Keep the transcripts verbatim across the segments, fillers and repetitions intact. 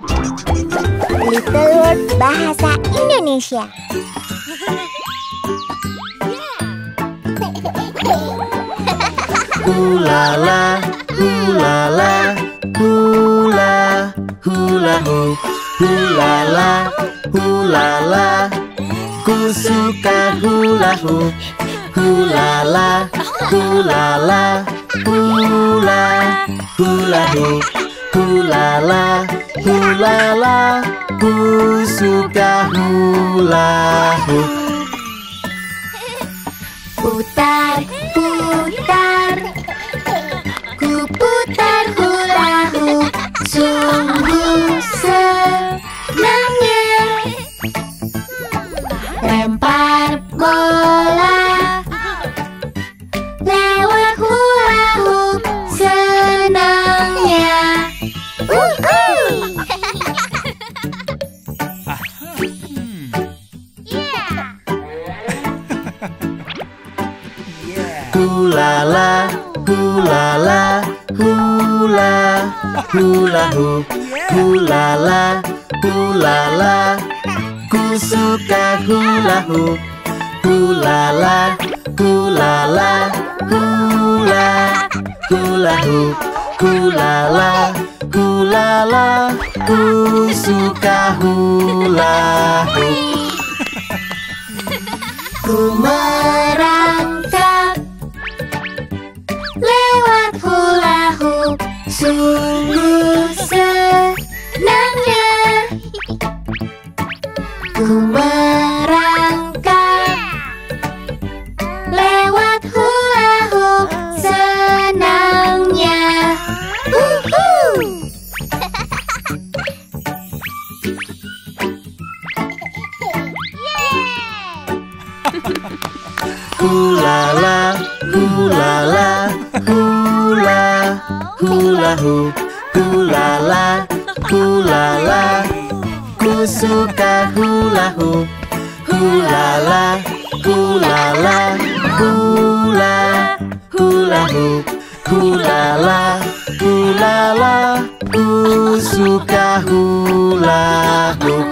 Little World Bahasa Indonesia. Hulala, hulala, hula, hula hoop. Hulala, hulala, ku suka hula hoop. Hulala, hulala, hula, hula hoop. Hulala, hulala, ku suka hula hoop. Putar, putar, ku putar hula hoop. Sungguh senangnya. Lempar bola lewat hula hoop, senangnya. Hulala, hulala, hula, hula hoop. Hulala, hulala, ku suka hula hoop. Hulala, hulala, hula, hula hoop. Hulala, hulala, ku suka hula hoop. Ku merangkak lewat hula hoop, sungguh senangnya. Ku merangkak lewat hula hoop, senangnya. Uhuh. Hulala, hulala, hula, hula hoop. Hulala, hulala, ku suka hula hoop. Hulala, hulala, hula, hula hoop. Hulala, hulala, ku suka hula hoop.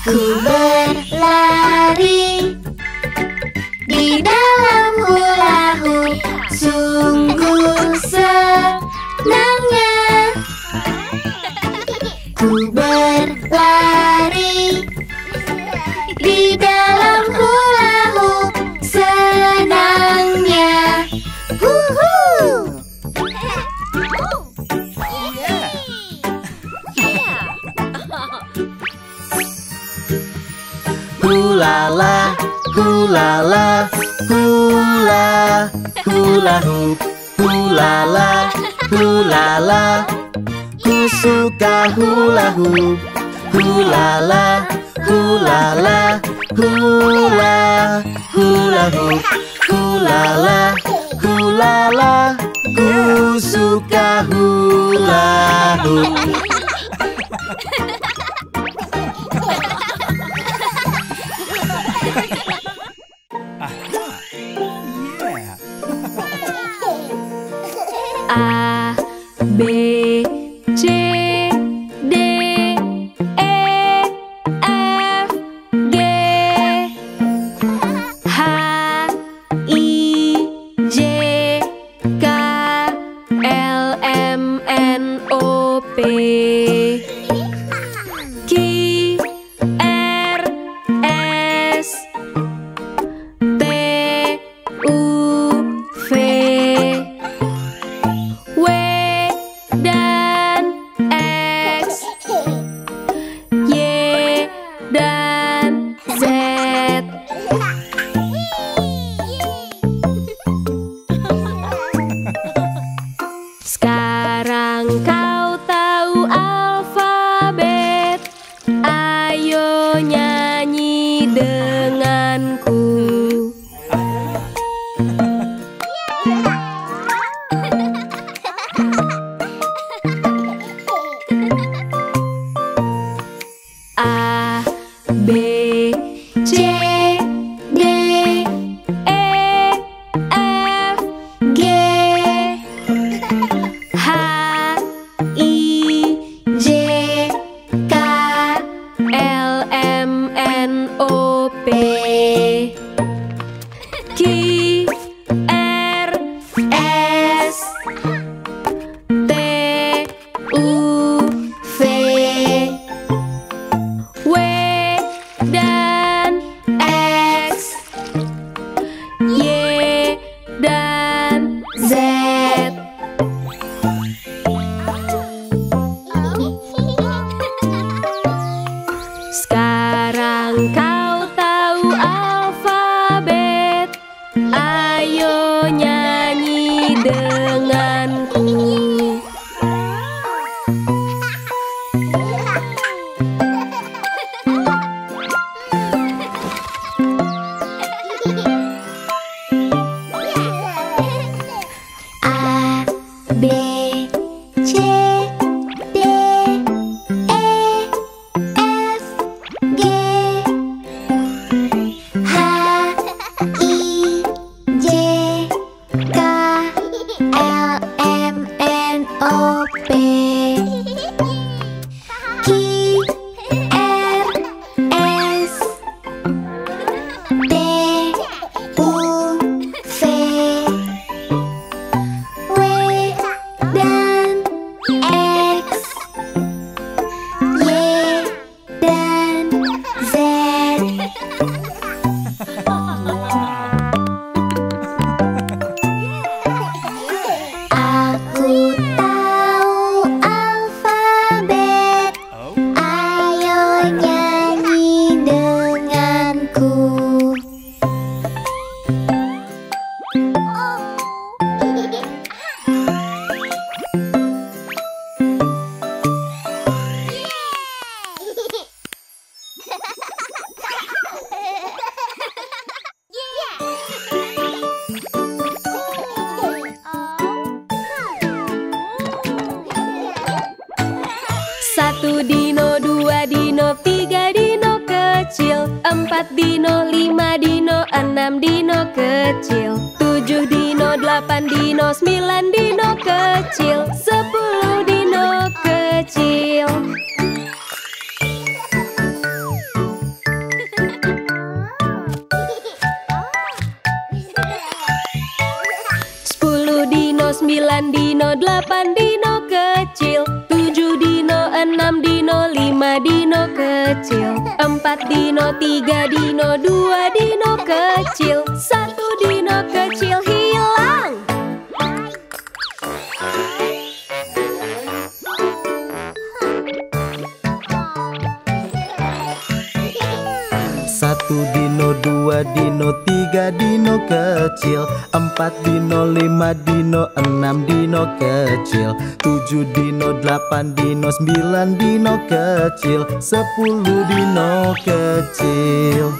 Ku berlari di dalam hula hoop, sungguh senangnya. Ku berlari di dalam hula hoop, senangnya. Huhu. Hulala, hulala, hula, hula hoop. Hulala, hulala, ku suka hula hoop. Hulala, hulala, hula, hula hoop. Hulala, hulala, ku suka hula hoop. A, B, C, D, E, F, G, H, I, J, K, L, M, N, O, P, Q, R, S, T, U, V, sekarang kau tahu. Satu dino, dua dino, tiga dino kecil, empat dino, lima dino, enam dino kecil, tujuh dino, delapan dino, sembilan dino kecil, sepuluh dino kecil. Sepuluh dino, sembilan dino, delapan dino kecil, tujuh dino, enam dino, lima dino kecil, empat dino, tiga dino, dua dino kecil, satu dino kecil hilang. Satu dino, dua dino, tiga dino kecil, empat dino, lima dino, enam dino kecil, tujuh dino, delapan dino, sembilan dino kecil, sepuluh dino kecil.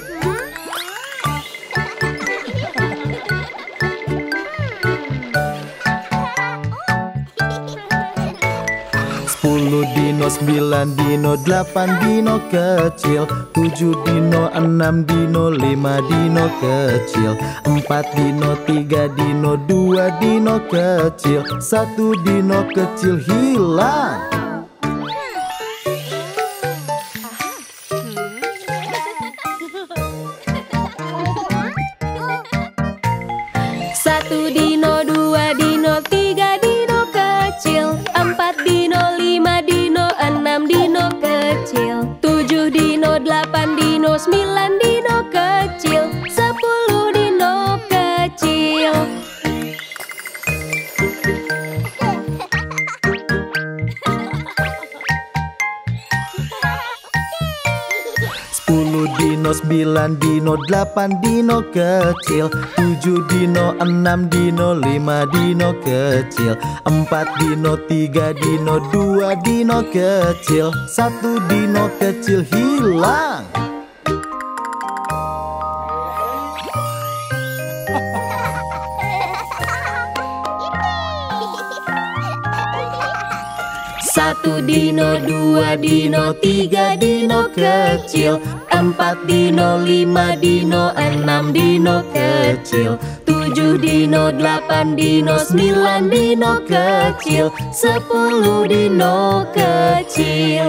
Sepuluh dino, sembilan dino, delapan dino kecil, tujuh dino, enam dino, lima dino kecil, empat dino, tiga dino, dua dino kecil, satu dino kecil hilang. Satu dino, dua dino, tiga dino kecil, empat dino, lima dino, enam dino kecil, tujuh dino, delapan dino, sembilan dino kecil, sepuluh dino kecil. Sepuluh dino, sembilan dino, delapan dino kecil, tujuh dino, enam dino, lima dino kecil, empat dino, tiga dino, dua dino kecil, satu dino kecil hilang. Satu dino, dua dino, tiga dino kecil, empat dino, lima dino, enam dino kecil, tujuh dino, delapan dino, sembilan dino kecil, sepuluh dino kecil.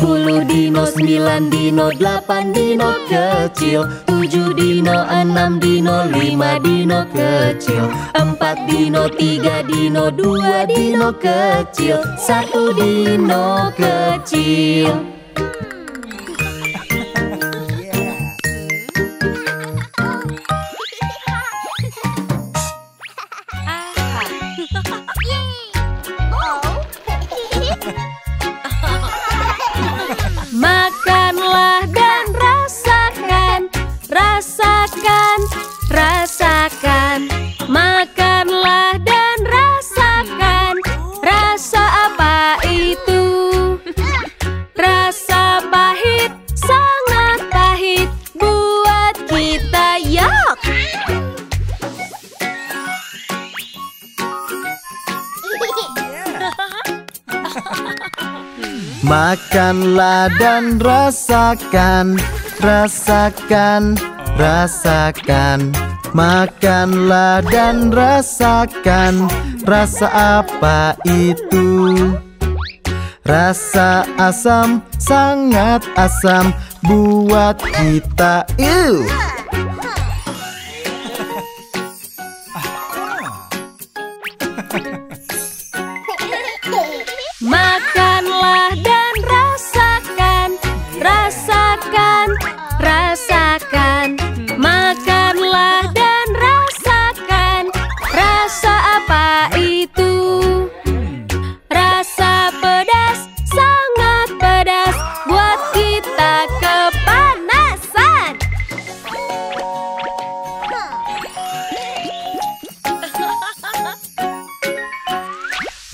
Sepuluh dino, sembilan dino, delapan dino kecil, tujuh dino, enam dino, lima dino kecil, empat dino, tiga dino, dua dino kecil, satu dino kecil. Makanlah dan rasakan, rasakan, rasakan. Makanlah dan rasakan, rasa apa itu? Rasa asam, sangat asam, buat kita ill. Makanlah dan rasakan, rasakan, rasakan. Makanlah dan rasakan, rasa apa itu? Rasa pedas, sangat pedas, buat kita kepanasan.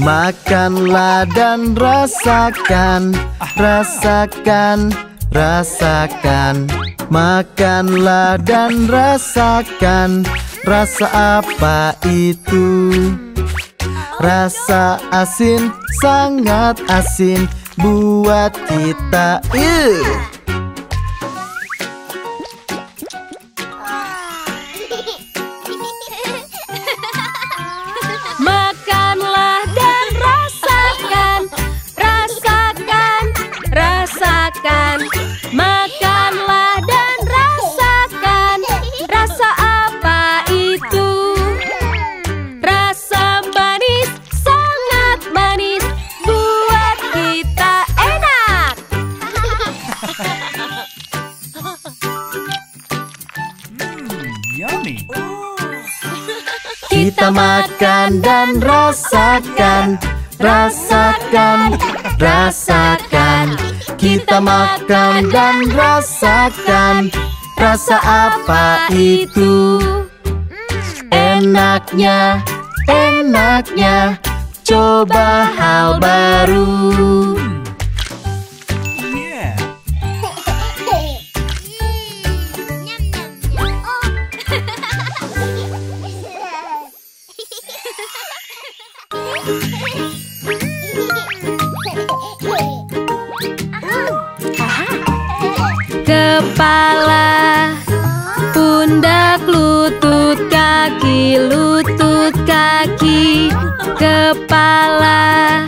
Makanlah dan rasakan, rasakan, rasakan. Makanlah dan rasakan rasa apa itu. Rasa asin, sangat asin buat kita. Eww. Makanlah dan rasakan rasa apa itu. Rasa manis, sangat manis buat kita enak. Yummy. Kita makan dan rasakan, rasakan, rasakan. Kita makan dan rasakan rasa apa itu. Enaknya, enaknya coba hal baru. Kepala, pundak, lutut, kaki, lutut, kaki. Kepala,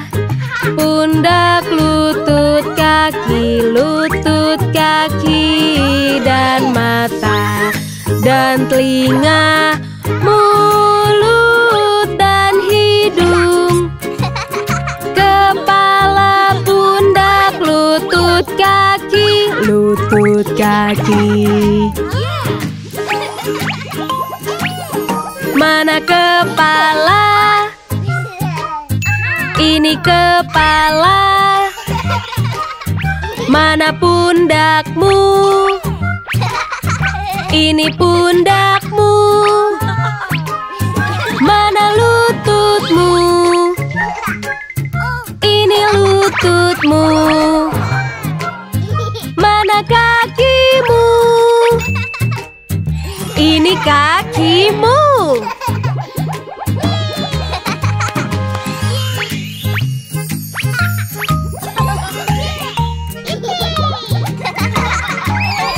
pundak, lutut, kaki, lutut, kaki. Dan mata, dan telinga, mulut, dan hidung. Kepala, pundak, lutut, kaki, lutut, kaki. Mana kepala? Ini kepala. Mana pundakmu? Ini pundakmu. Mana lututmu? Ini lututmu. Mana kakimu? Ini kakimu.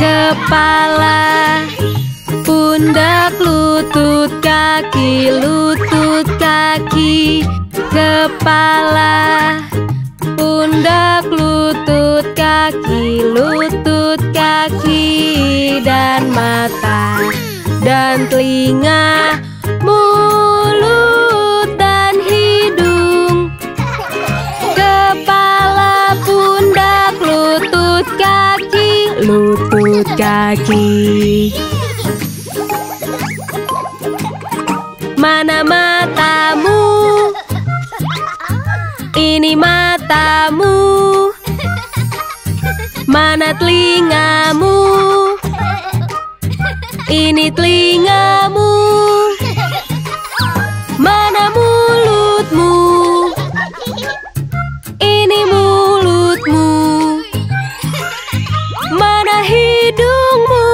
Kepala, pundak, lutut, kaki, lutut, kaki. Kepala, pundak, lutut, kaki, lutut, kaki. Dan mata, dan telinga, mulut, dan hidung. Kepala, pundak, lutut, kaki, lutut, kaki. Mana matamu? Ini matamu. Mana telingamu? Ini telingamu. Mana mulutmu? Ini mulutmu. Mana hidungmu?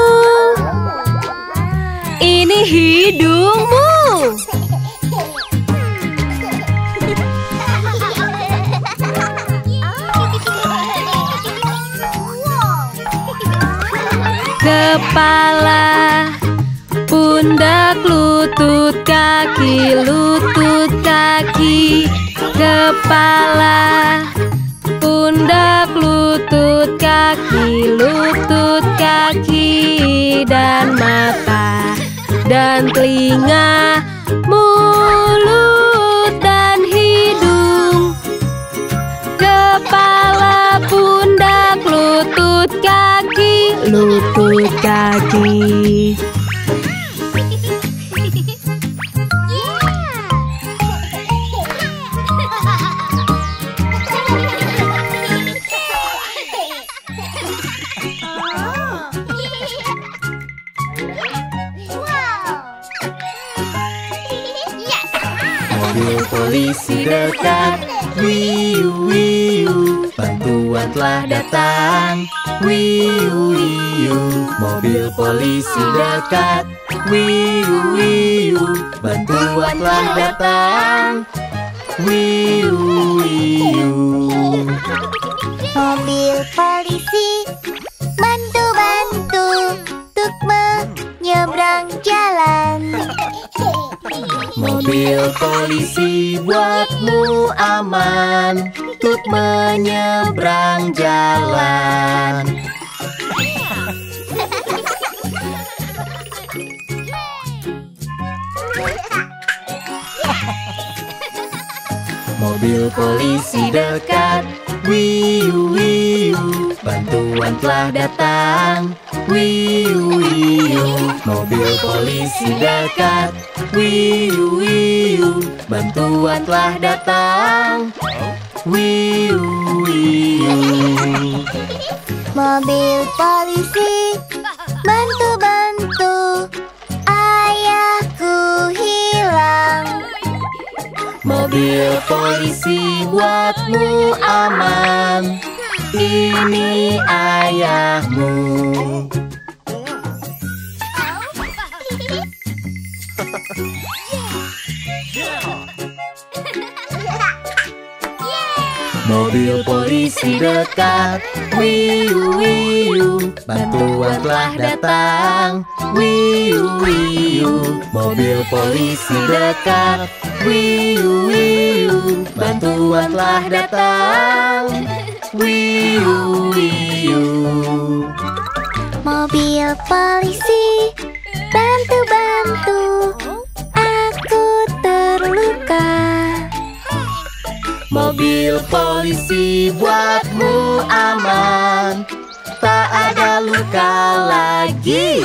Ini hidungmu. Kepala, pundak, lutut, kaki, lutut, kaki. Kepala, pundak, lutut, kaki, lutut, kaki. Dan mata, dan telinga, mulut, dan hidung. Kepala, pundak, lutut, kaki, lutut, kaki. mobil polisi dekat. Wiu wiu, bantuan telah datang. Wiu wiu, mobil polisi dekat. Wiu wiu, bantuan telah datang. Wiu wiu, mobil polisi bantu-bantu untuk menyeberang jalan. Mobil polisi buatmu aman untuk menyeberang jalan. Mobil polisi dekat. Wiu wiu, bantuan telah datang. Wiu wiu, mobil polisi dekat. Wiu wiu, bantuan telah datang. Wiu wiu, mobil polisi bantu-bantu, ayahku hilang. Mobil polisi buatmu aman, ini ayahmu. Mobil polisi dekat. Wiu wiu, bantuan telah datang. Wiu wiu, mobil polisi dekat. Wiu wiu, bantuan telah datang. Wiu wiu, mobil polisi bantu-bantu, aku terluka. Mobil polisi buatmu aman, tak ada luka lagi.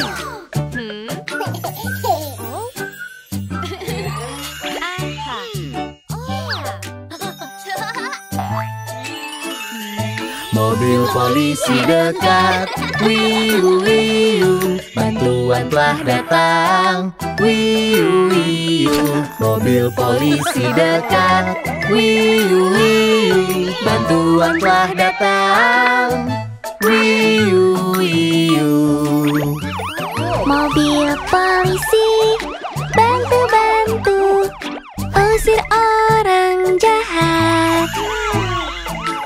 Mobil polisi dekat. Wiu wiu, bantuan telah datang. Wiu wiu, mobil polisi dekat. Wiu wiu, bantuan telah datang. Wiu wiu, mobil polisi bantu-bantu usir orang jahat.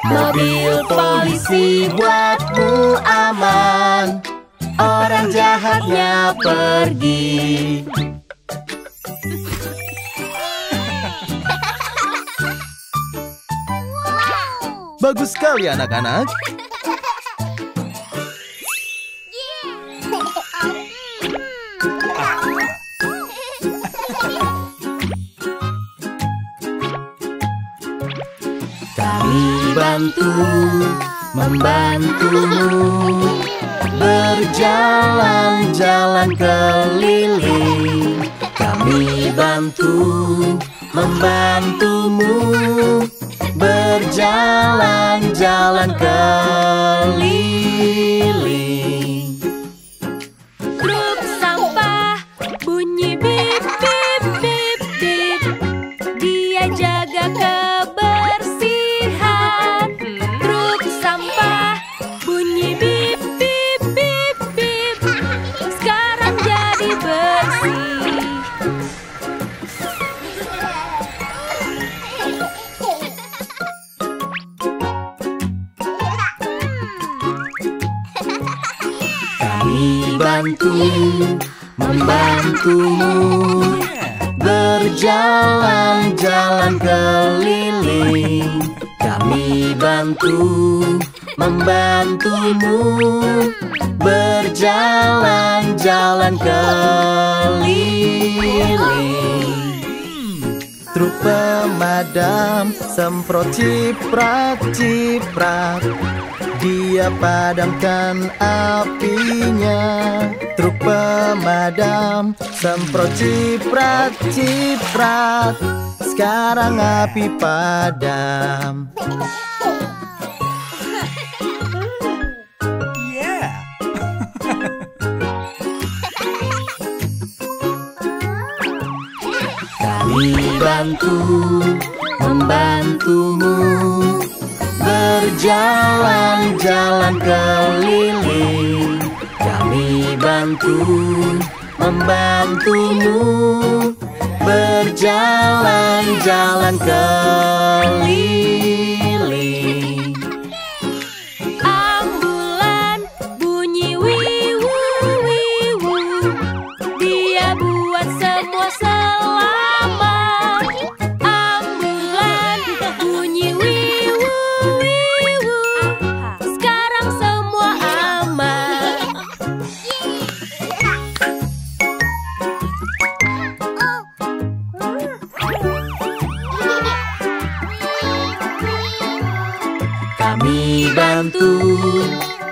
Mobil polisi buatmu aman, orang jahatnya pergi. Bagus sekali anak-anak. Bantu, membantumu berjalan-jalan keliling. Kami bantu, membantumu berjalan-jalan keliling. Truk sampah bunyi bip bip bip bip, dia jaga kebersihan. Bantu, membantumu berjalan-jalan keliling. Kami bantu, membantumu berjalan-jalan keliling. Truk pemadam semprot ciprat-ciprat, dia padamkan apinya. Truk pemadam semprot ciprat-ciprat, sekarang api padam. Kami bantu membantumu berjalan-jalan keliling. Kami bantu membantumu berjalan-jalan keliling.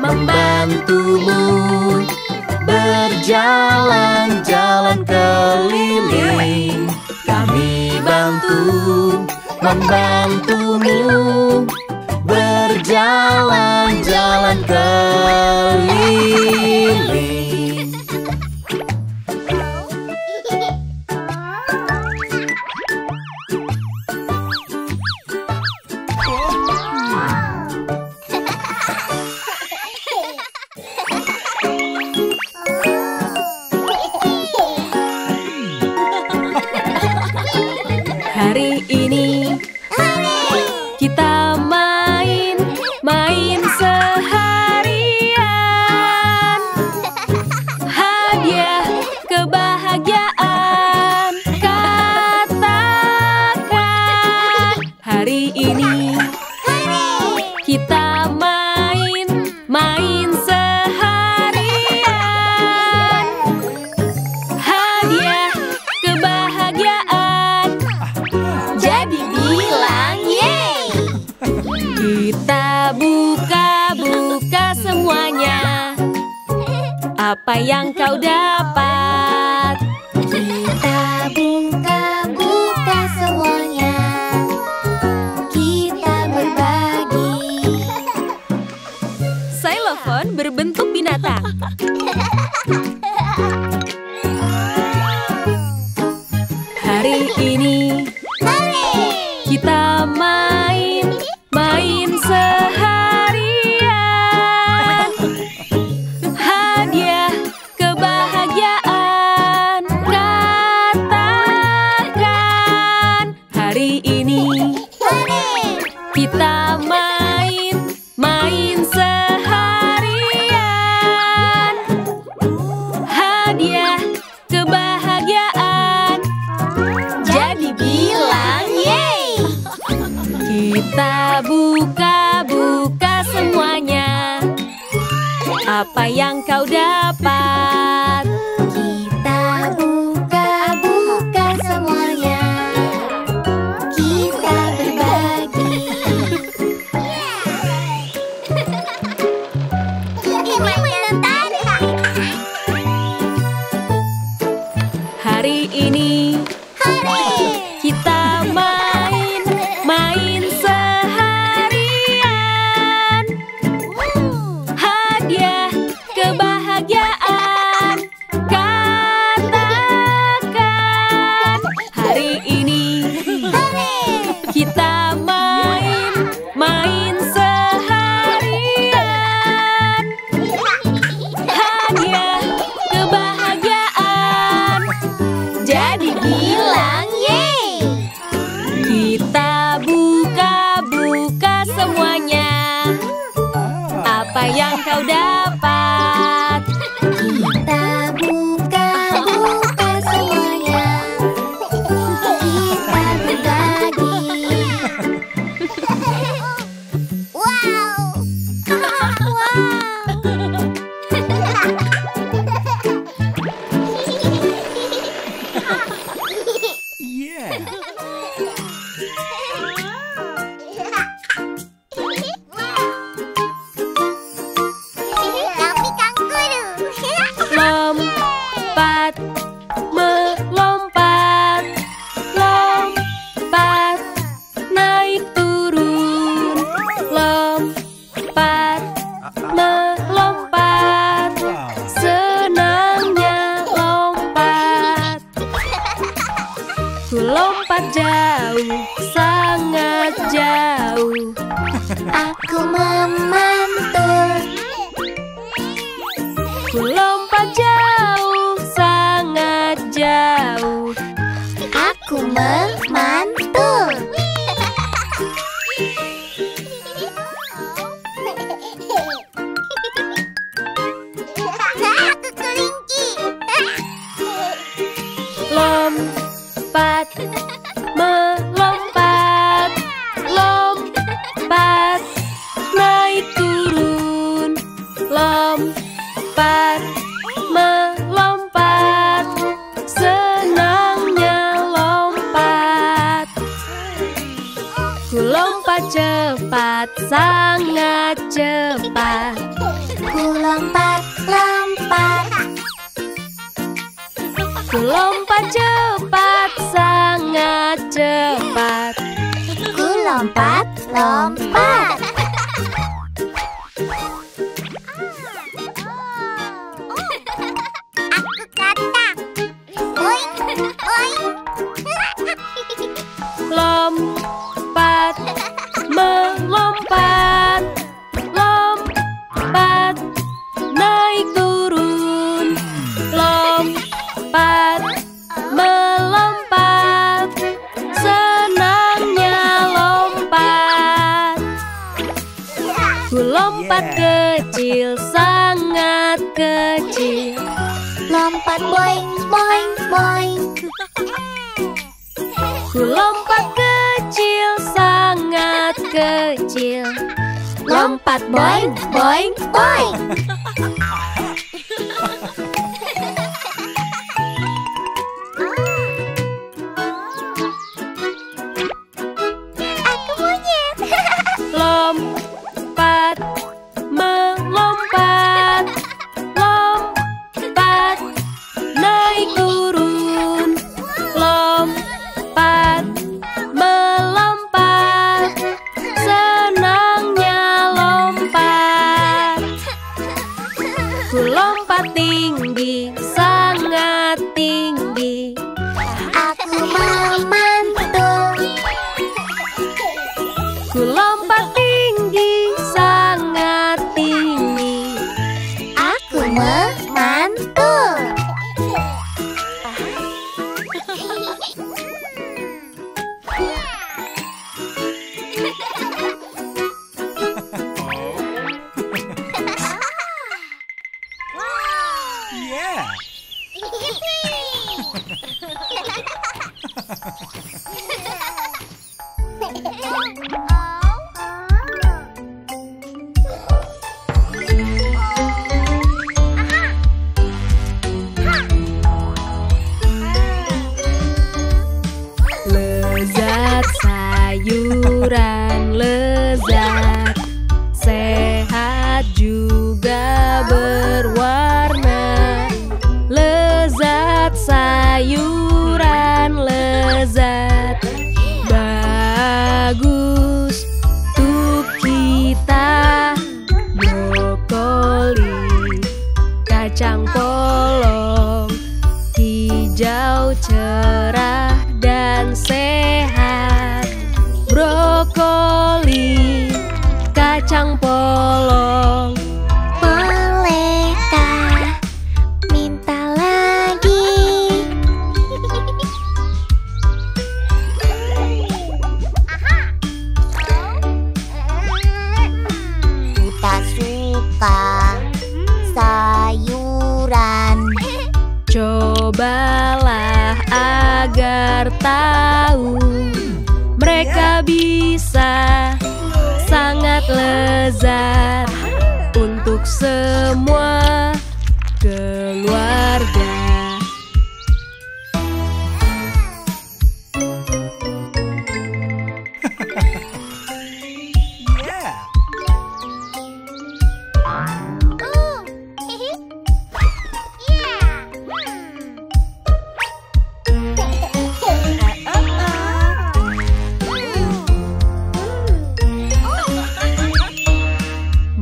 Membantumu berjalan-jalan keliling. Kami bantu membantumu berjalan-jalan keliling. Apa yang kau dapat? Kita buka-buka semuanya. Kita berbagi. Xylophone berbentuk binatang. Hari ini kita main-main sehari. Buka-buka semuanya. Apa yang kau dapat? Kita buka-buka semuanya. Kita berbagi. Hari ini kita main-main Aku lompat jauh, sangat jauh. Aku memantul. Aku lompat jauh, sangat jauh. Aku memantul. Aku kelinci. Lompat. Melompat, lompat, naik turun, lompat, melompat, senangnya lompat. Ku lompat cepat, sangat cepat. Ku lompat, lompat. Ku lompat cepat, sangat cepat. Ku lompat, lompat. Aku kata, oing, oing. Lompat, melompat, lompat, naik turun, lompat. Lompat, melompat, senangnya lompat. Ku lompat kecil, sangat kecil. Lompat boing, boing, boing. Ku lompat kecil, sangat kecil. Lompat boing, boing, boing.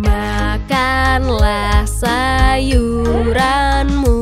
Makanlah sayuranmu,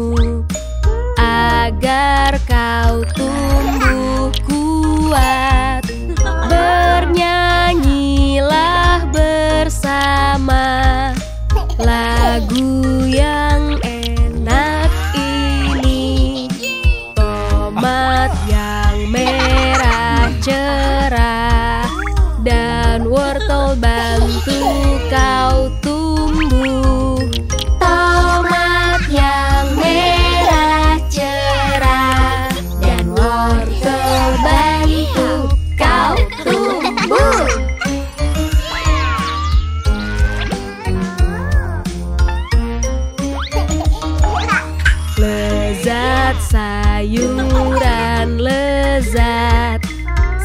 buat sayuran lezat,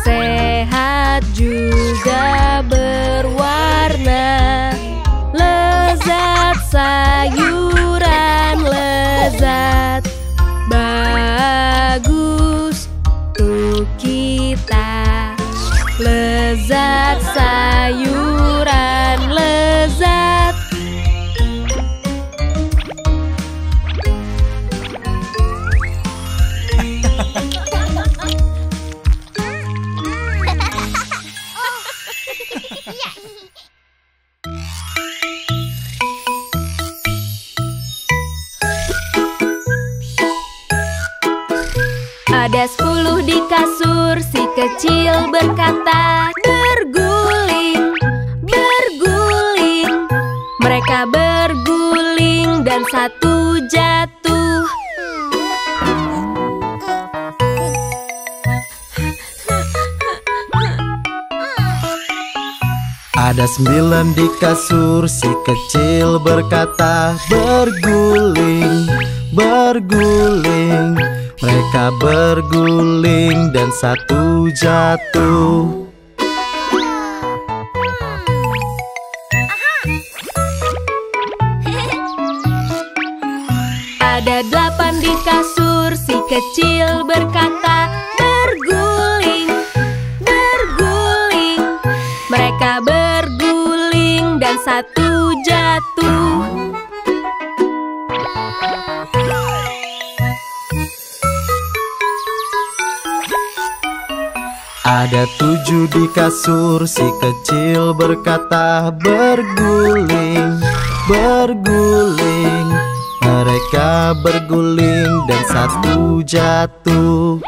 sehat juga berwarna. Lezat sayuran lezat, bagus untuk kita. Lezat sayuran lezat. Ada sepuluh di kasur, si kecil berkata, berguling, berguling. Mereka berguling dan satu jatuh. Ada sembilan di kasur, si kecil berkata, berguling, berguling. Mereka berguling dan satu jatuh. Ada delapan di kasur, si kecil berkata, berguling, berguling. Mereka berguling dan satu jatuh. Ada tujuh di kasur, si kecil berkata, berguling, berguling. Mereka berguling dan satu jatuh.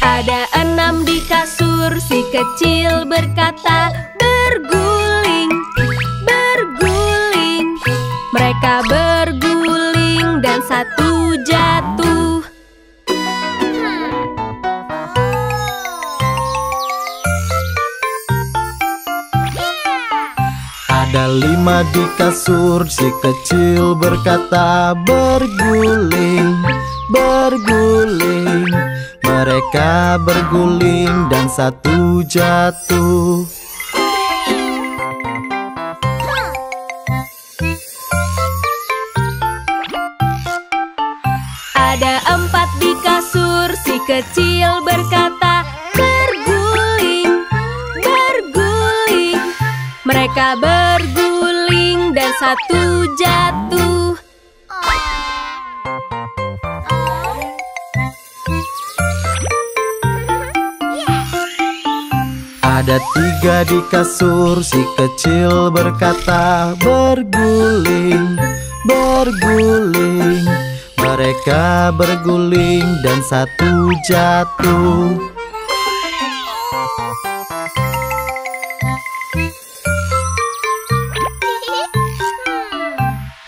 Ada enam di kasur, si kecil berkata, berguling, berguling. Mereka berguling dan satu jatuh. Ada lima di kasur, si kecil berkata, berguling, berguling. Mereka berguling dan satu jatuh. Ada empat di kasur, si kecil berkata, berguling, berguling. Mereka berguling dan satu jatuh. Ada tiga di kasur, si kecil berkata, berguling, berguling. Mereka berguling dan satu jatuh.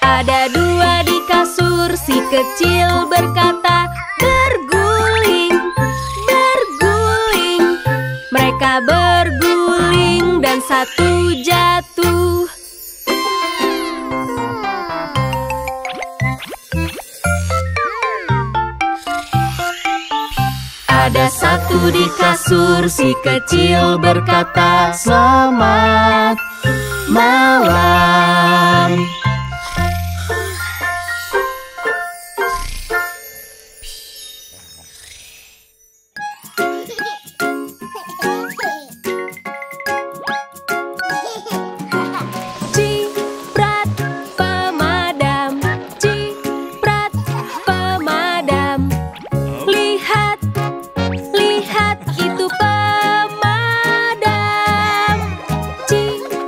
Ada dua di kasur, si kecil berkata, berguling, berguling. Mereka berguling dan satu jatuh. Ada satu di kasur, si kecil berkata, selamat malam. Lihat itu pemadam, ciprat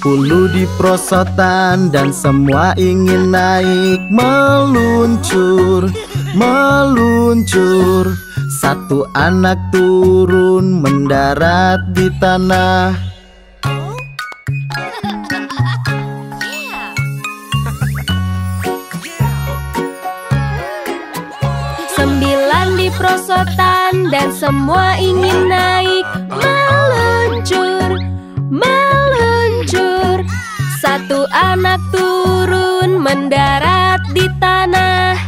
Bulu di prosotan dan semua ingin naik. Meluncur, meluncur. Satu anak turun mendarat di tanah. Sembilan di prosotan dan semua ingin naik. Meluncur, meluncur. Satu anak turun mendarat di tanah.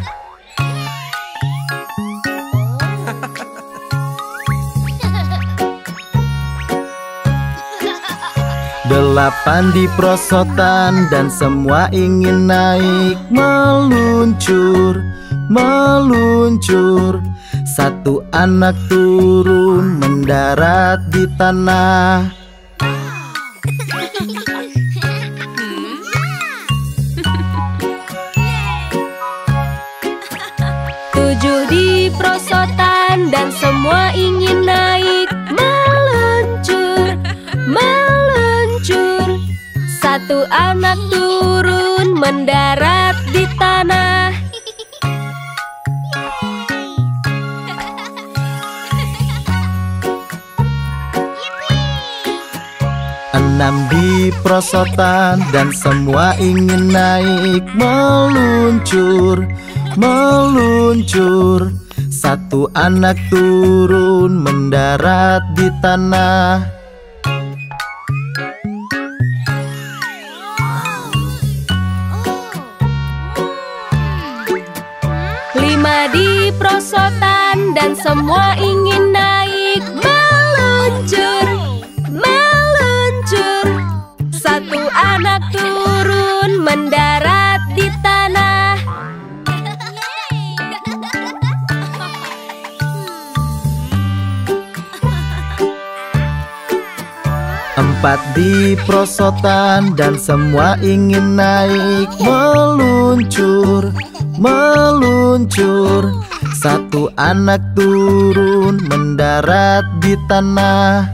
Delapan di prosotan dan semua ingin naik. Meluncur, meluncur. Satu anak turun mendarat di tanah. Tujuh di prosotan dan semua ingin naik. Meluncur, meluncur. Satu anak turun mendarat di tanah. Enam di prosotan dan semua ingin naik. Meluncur, meluncur. Satu anak turun mendarat di tanah. Lima di prosotan dan semua ingin naik. Meluncur, meluncur. Satu anak turun mendarat di tanah. Empat di prosotan dan semua ingin naik. Meluncur, meluncur. Satu anak turun mendarat di tanah.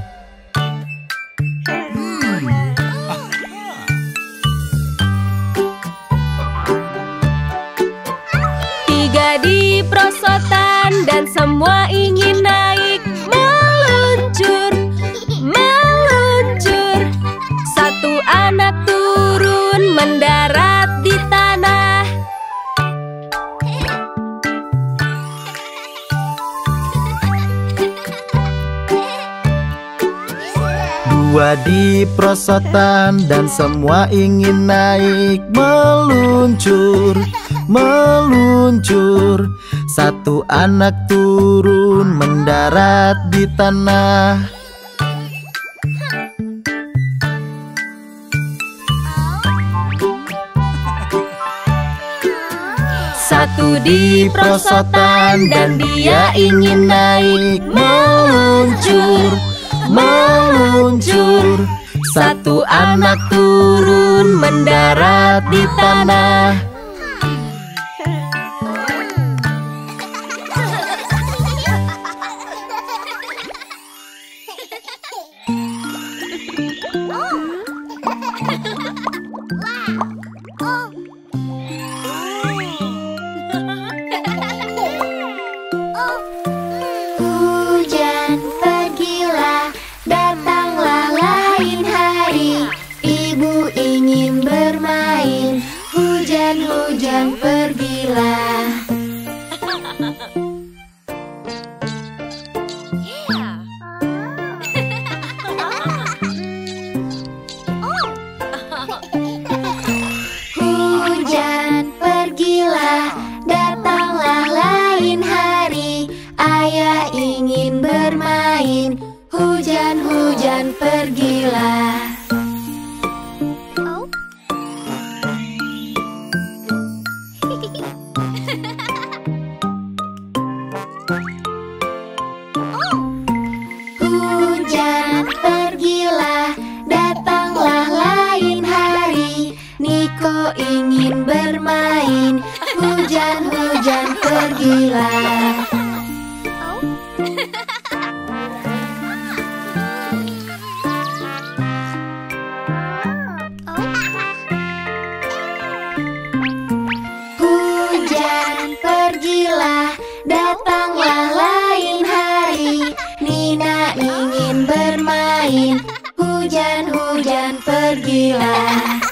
Tiga di prosotan dan semua ingin naik. Meluncur, meluncur. Satu anak turun mendarat di tanah. Dua di prosotan dan semua ingin naik. Meluncur, meluncur. Satu anak turun mendarat di tanah. Satu di prosotan dan dia ingin naik. Meluncur, meluncur. Satu anak turun mendarat di tanah. hilang.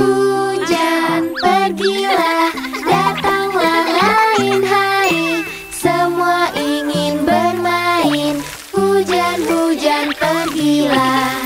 Hujan pergilah, datanglah lain hari. Semua ingin bermain, hujan-hujan pergilah.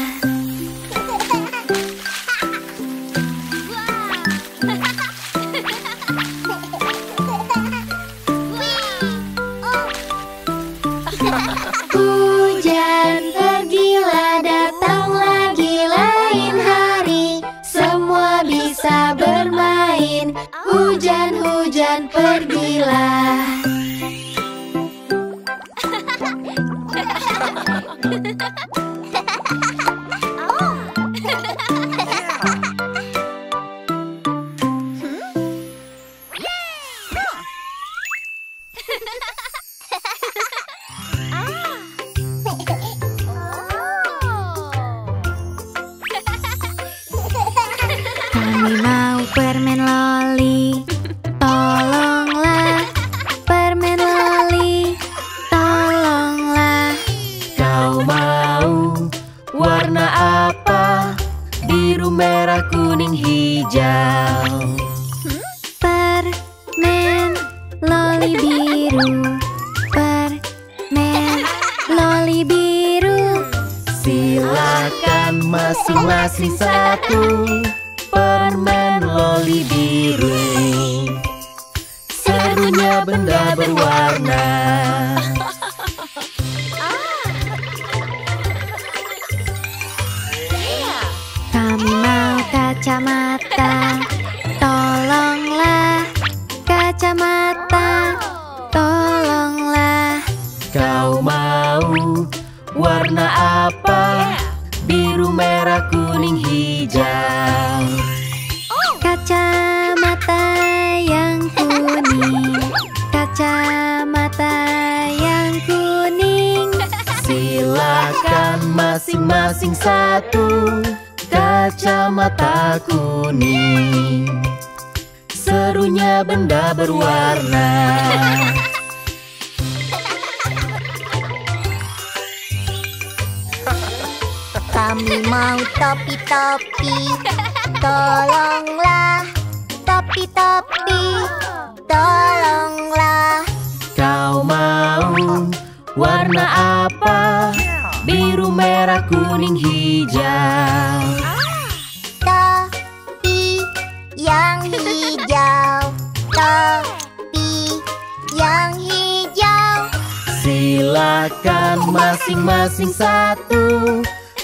Hujan-hujan pergilah. Kami mau permen loli. Kuning hijau, permen loli biru, permen loli biru. Silakan masing-masing satu permen loli biru. Serunya benda berwarna. Kacamata, tolonglah kacamata, tolonglah. Kau mau warna apa? Biru, merah, kuning, hijau. Kacamata yang kuning, kacamata yang kuning. Silakan masing-masing satu kacamata kuning. Serunya benda berwarna. Kami mau topi-topi. Tolonglah topi-topi, tolonglah. Kau mau warna apa? Biru, merah, kuning, hijau. Topi yang hijau, topi yang hijau. Silakan masing-masing satu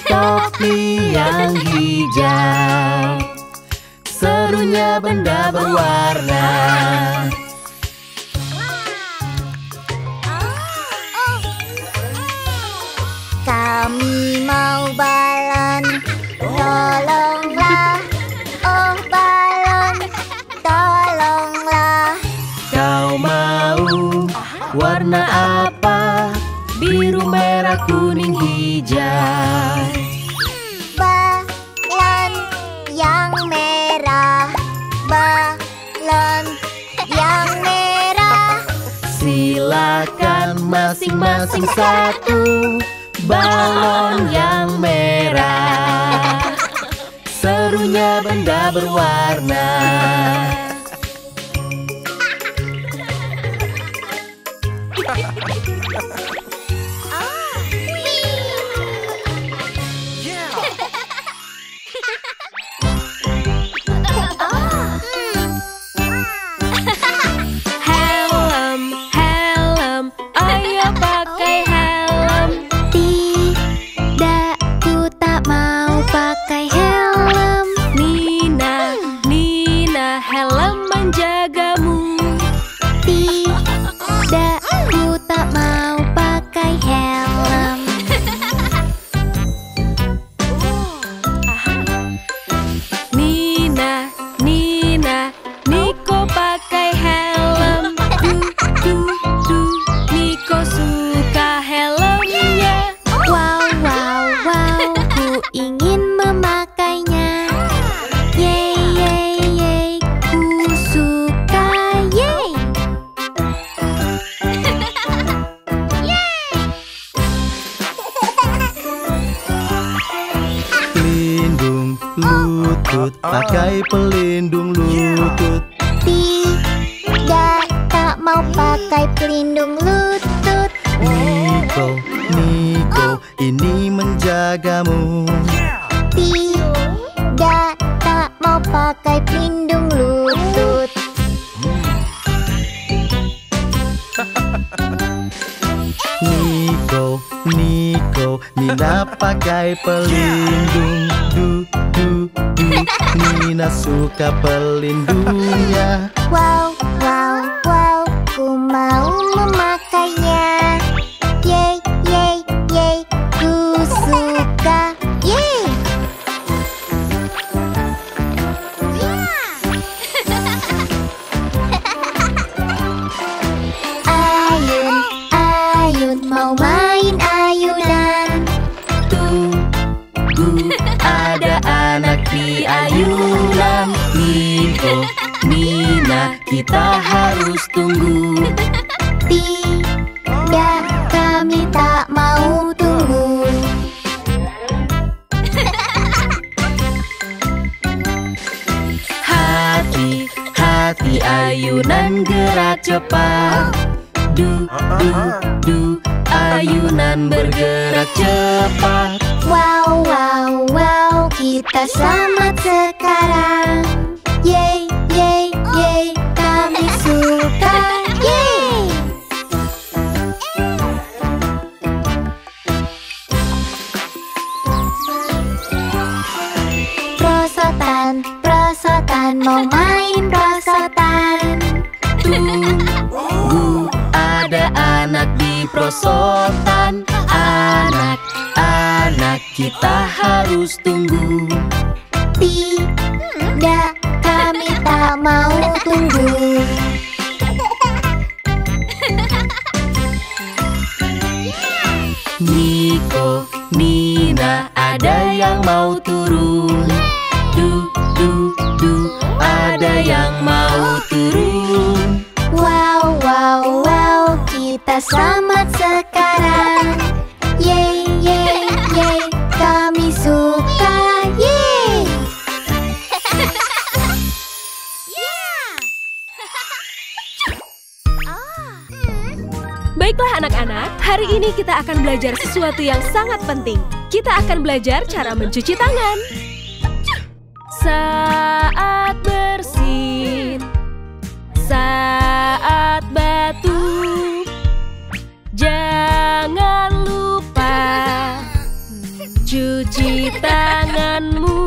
topi yang hijau. Serunya benda berwarna. Kami mau balon, tolonglah, oh balon, tolonglah. Kau mau warna apa? Biru, merah, kuning, hijau. Balon yang merah, balon yang merah. Silakan masing-masing satu balon yang merah. Serunya benda berwarna. Pakai helm, Nina, Nina, helm. pakai pelindung lutut. Tidak, tak mau pakai pelindung lutut. Niko, Niko, ini menjagamu. Tidak, tak mau pakai pelindung lutut. Niko, Niko, Nina pakai pelindung dudu. Nina suka pelindungnya. Wow, wow, wow, ku mau memakainya. Yey, yey, yey, ku suka. Yey. Ayun, ayun, mau main ayunan. Tunggu, ada anak di ayunan. Niko, Nina, kita harus tunggu. Tidak, kami tak mau tunggu. Hati, hati ayunan gerak cepat. Du, du, du, ayunan bergerak cepat. Wow, wow, wow, kita selamat sekarang. Yeay, yeay, yeay, kami suka. Yeay. Prosotan, prosotan, mau main prosotan. Tunggu, ada anak di prosotan. Anak, anak, kita harus tunggu. Tidak, kami tak mau tunggu. Niko, Nina, ada yang mau turun. Du, du, du, ada yang mau turun. Wow, wow, wow, kita selamat sekarang. Yeay, yeay, yeay, kami suka. Yeay. Baiklah anak-anak, hari ini kita akan belajar sesuatu yang sangat penting. Kita akan belajar cara mencuci tangan. Saat bersin, saat batuk, jangan lupa cuci tanganmu.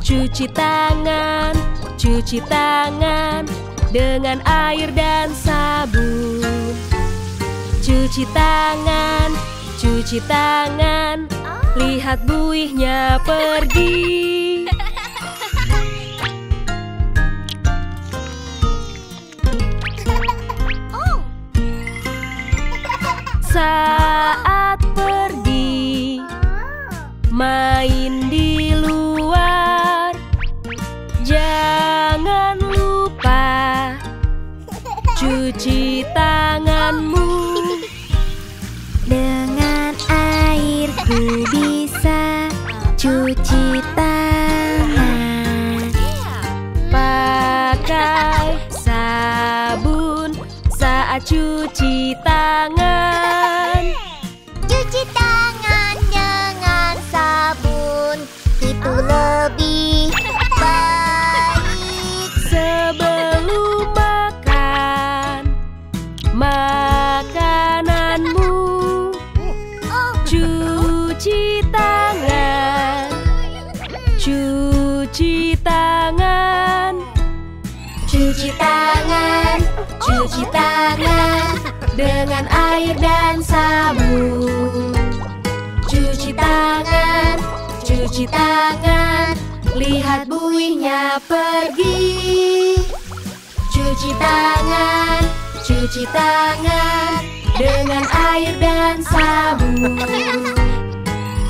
Cuci tangan, cuci tangan dengan air dan sabun. Cuci tangan, cuci tangan, lihat buihnya pergi. Saat pergi main di luar, jangan lupa cuci tanganmu. Dengan air ku bisa cuci tangan. Pakai sabun saat cuci tangan. Cuci tangan dengan sabun itu lebih baik. Sebelum makan makananmu, cuci tangan. Cuci tangan, cuci tangan, cuci tangan dengan air dan sabun. Cuci tangan, cuci tangan, lihat buihnya pergi. Cuci tangan, cuci tangan dengan air dan sabun.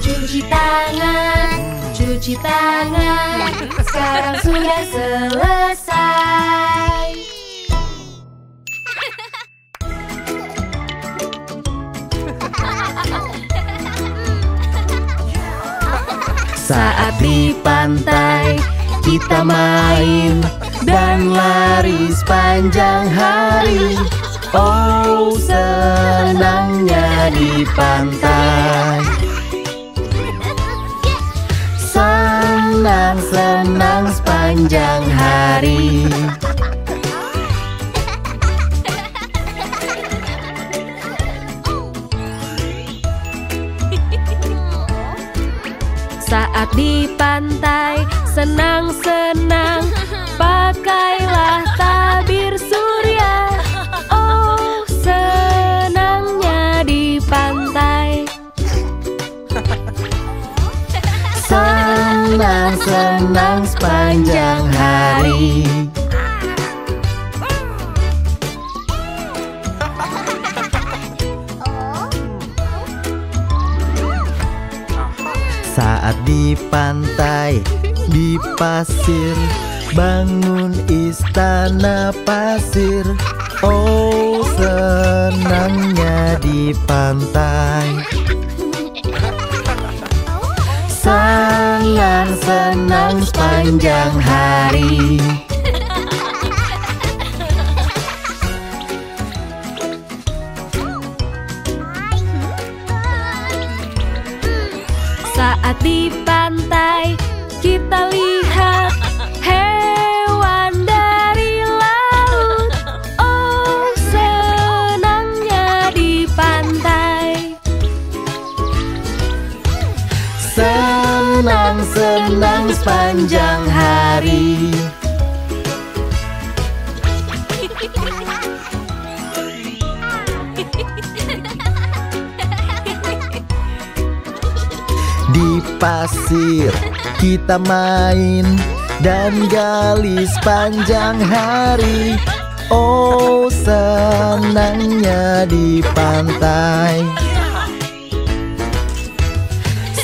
Cuci tangan, cuci tangan, sekarang sudah selesai. Saat di pantai, kita main dan lari sepanjang hari. Oh, senangnya di pantai. Senang-senang sepanjang hari. Saat di pantai senang-senang, pakailah tabir surya. Oh, senangnya di pantai. Senang-senang sepanjang hari. Saat di pantai, di pasir, bangun istana pasir. Oh, senangnya di pantai. Senang-senang sepanjang hari. Saat di pantai kita lihat hewan dari laut. Oh, senangnya di pantai. Senang-senang sepanjang hari. Di pasir kita main dan gali sepanjang hari. Oh, senangnya di pantai.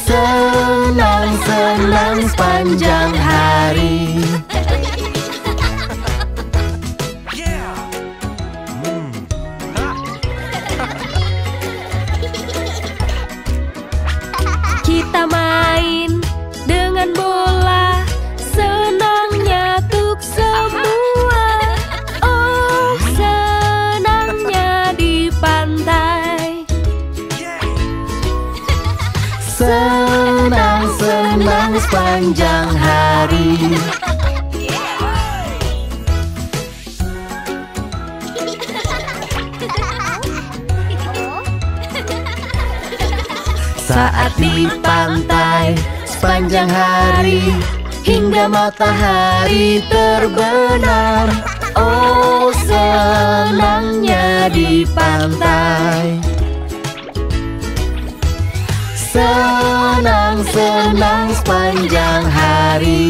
Senang-senang sepanjang hari. Kita main dengan bola, senangnya tuk semua. Oh, senangnya di pantai. Senang-senang sepanjang hari. Saat di pantai sepanjang hari hingga matahari terbenam. Oh, senangnya di pantai. Senang-senang sepanjang hari.